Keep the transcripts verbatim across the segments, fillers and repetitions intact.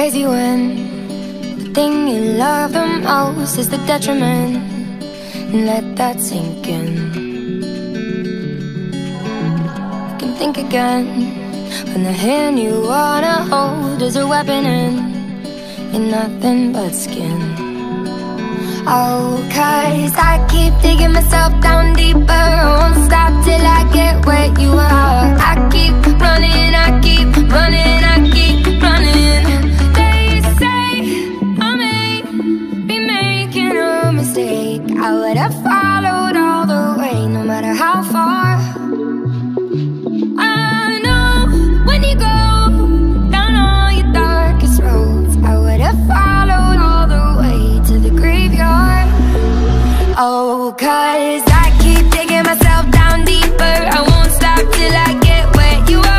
crazy when the thing you love the most is the detriment, and let that sink in. You can think again when the hand you wanna hold is a weapon in, in nothing but skin. Oh, cause I keep digging myself down deeper, I won't stop till I get where you are. I keep running, I keep running, I keep running. They say I may be making a mistake, I would have followed all the way, no matter how far. I know when you go down all your darkest roads, I would have followed all the way to the graveyard. Oh, cause I keep digging myself down deeper, I won't stop till I get where you are.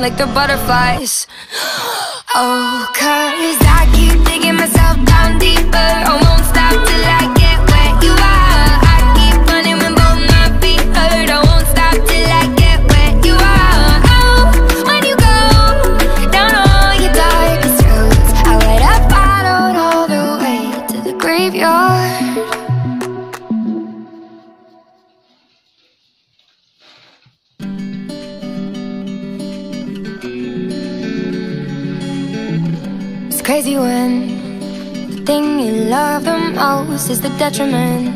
Like the butterflies. Oh, cause I keep digging myself down deeper, I won't stop till I get where you are. I keep running when both my feet hurt, I won't stop till I get where you are. Oh, when you go down all your darkest roads, I would have followed all the way to the graveyard. Crazy when the thing you love the most is the detriment,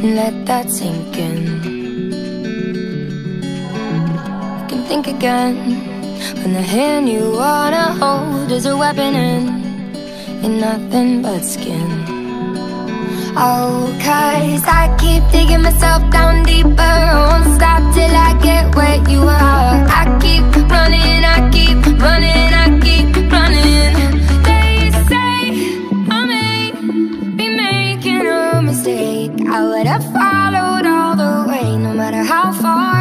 and let that sink in. You can think again when the hand you wanna hold is a weapon in, in nothing but skin. Oh, cause I keep digging myself down deeper, I won't stop till I get where you are. I keep running, I keep running, I keep running. I would have followed all the way, no matter how far.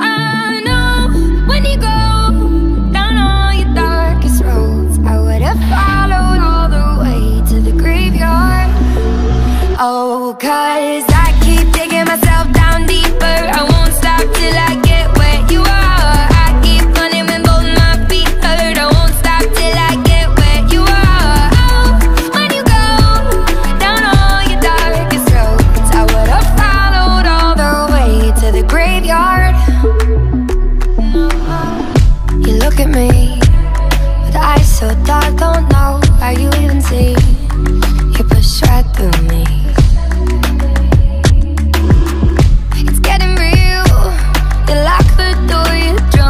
I know when you go down all your darkest roads, I would have followed all the way to the graveyard. Oh, cause I keep digging myself down deeper, I won't stop till I get where you are. I keep running when both my feet hurt, I won't stop till I get. Look at me with eyes so dark, don't know how you even see. You push right through me. It's getting real. You lock the door, you're drunk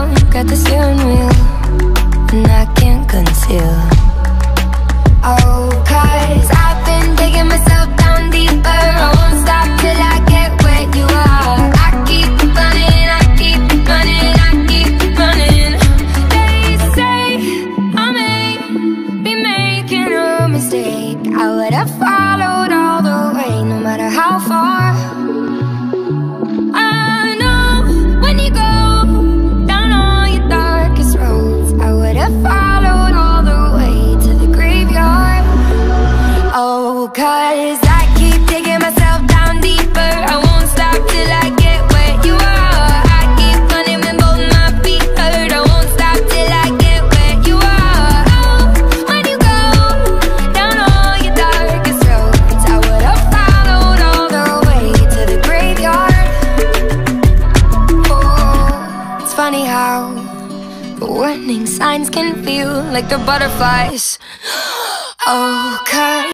minds can feel like they're butterflies. Oh, 'cause